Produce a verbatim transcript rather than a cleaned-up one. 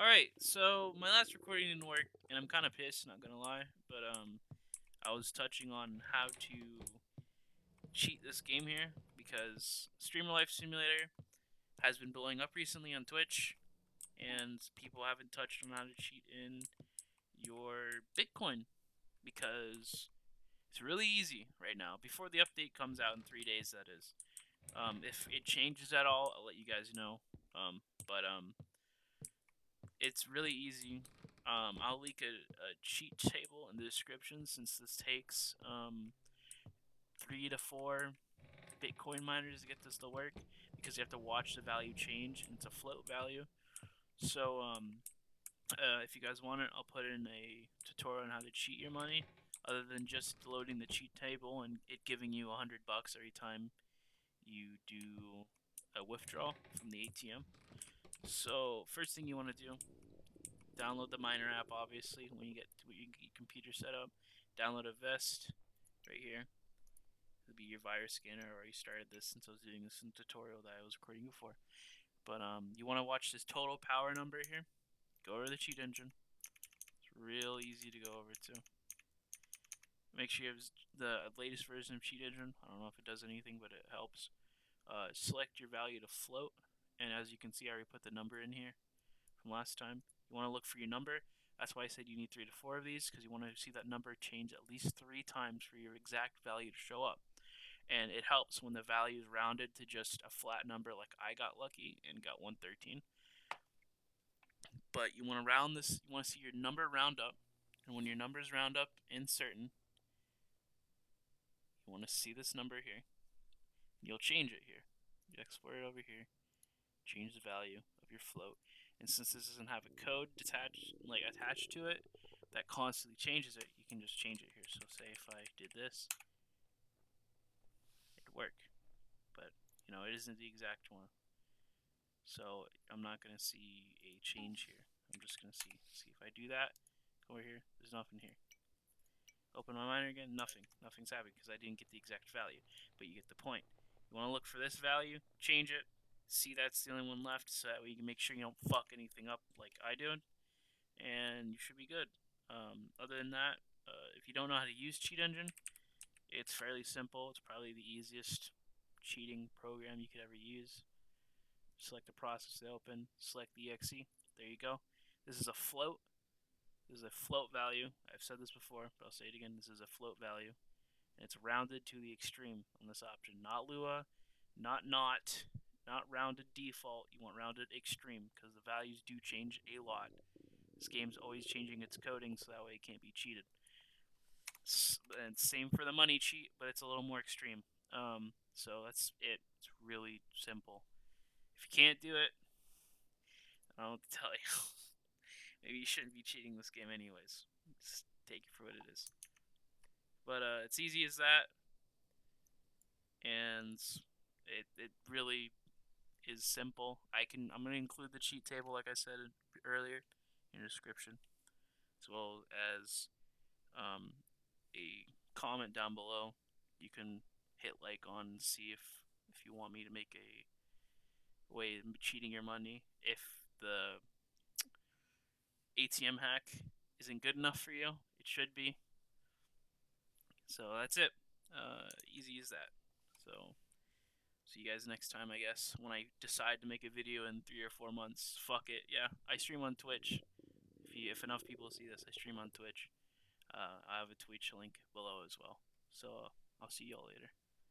Alright, so my last recording didn't work, and I'm kind of pissed, not gonna lie, but um, I was touching on how to cheat this game here, because Streamer Life Simulator has been blowing up recently on Twitch, and people haven't touched on how to cheat in your Bitcoin, because it's really easy right now. Before the update comes out in three days, that is. Um, if it changes at all, I'll let you guys know. Um, but um, it's really easy. Um, I'll link a, a cheat table in the description, since this takes um, three to four Bitcoin miners to get this to work, because you have to watch the value change, and it's a float value. So um, uh, if you guys want it, I'll put in a tutorial on how to cheat your money, other than just loading the cheat table and it giving you a hundred bucks every time you do a withdrawal from the A T M. So first thing you want to do, download the miner app. Obviously, when you get to your computer set up, download Avast right here. It'll be your virus scanner. I already started this since I was doing this in tutorial that I was recording before. But um, you want to watch this total power number here. Go over to the Cheat Engine. It's real easy to go over to. Make sure you have the latest version of Cheat Engine. I don't know if it does anything, but it helps. Uh, select your value to float, and as you can see, I already put the number in here from last time. You want to look for your number. That's why I said you need three to four of these, because you want to see that number change at least three times for your exact value to show up. And it helps when the value is rounded to just a flat number, like I got lucky and got one thirteen. But you want to round this. You want to see your number round up, and when your numbers round up in certain, you want to see this number here. You'll change it here. You export it over here. Change the value of your float. And since this doesn't have a code detached, like attached to it, that constantly changes it. You can just change it here. So say if I did this, it'd work. But you know, it isn't the exact one. So I'm not gonna see a change here. I'm just gonna see see if I do that. Go over here. There's nothing here. Open my miner again. Nothing. Nothing's happening because I didn't get the exact value. But you get the point. You want to look for this value, change it, see that's the only one left, so that way you can make sure you don't fuck anything up like I did, and you should be good. Um, other than that, uh, if you don't know how to use Cheat Engine, it's fairly simple. It's probably the easiest cheating program you could ever use. Select the process to open. Select the E X E. There you go. This is a float. This is a float value. I've said this before, but I'll say it again. This is a float value. And it's rounded to the extreme on this option. Not Lua, not not, not rounded default. You want rounded extreme, because the values do change a lot. This game's always changing its coding, so that way it can't be cheated. And same for the money cheat, but it's a little more extreme. Um, so that's it. It's really simple. If you can't do it, I don't know what to tell you. Maybe you shouldn't be cheating this game anyways. Just take it for what it is. But uh, it's easy as that. And it, it really is simple. I can, I'm going to include the cheat table, like I said earlier, in the description, as well as um, a comment down below. You can hit like on and see if, if you want me to make a way of cheating your money. If the A T M hack isn't good enough for you, it should be. So that's it. Uh, easy as that. So see you guys next time, I guess, when I decide to make a video in three or four months. Fuck it. Yeah, I stream on Twitch. If, you, if enough people see this, I stream on Twitch. Uh, I have a Twitch link below as well. So uh, I'll see y'all later.